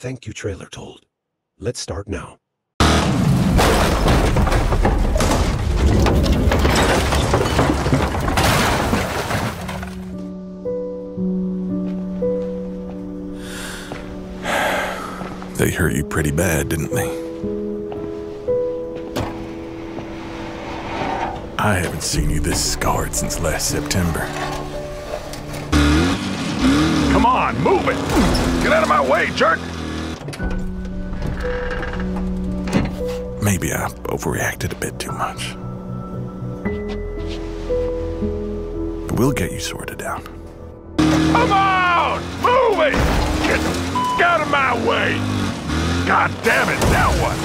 Thank you, TrailerTold. Let's start now. They hurt you pretty bad, didn't they? I haven't seen you this scarred since last September. Come on, move it! Get out of my way, jerk! Maybe I overreacted a bit too much. But we'll get you sorted out. Come on! Move it! Get the f*** out of my way! God damn it, now what?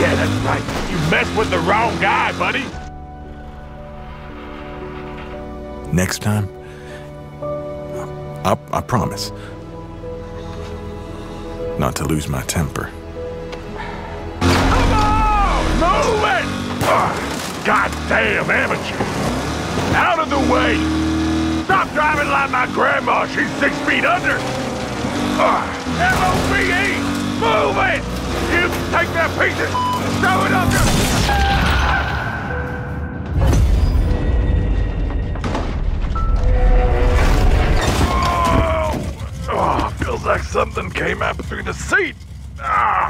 Yeah, that's right. You messed with the wrong guy, buddy. Next time, I promise not to lose my temper. Come on! Move it! Goddamn amateur! Out of the way! Stop driving like my grandma. She's 6 feet under. M-O-V-E! Move it! You take that piece of s**t, throw it up your... Oh! Oh, feels like something came up through the seat. Ah!